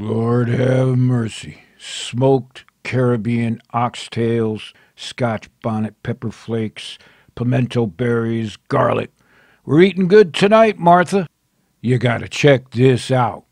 Lord have mercy. Smoked Caribbean oxtails, Scotch bonnet pepper flakes, pimento berries, garlic. We're eating good tonight, Martha. You gotta check this out.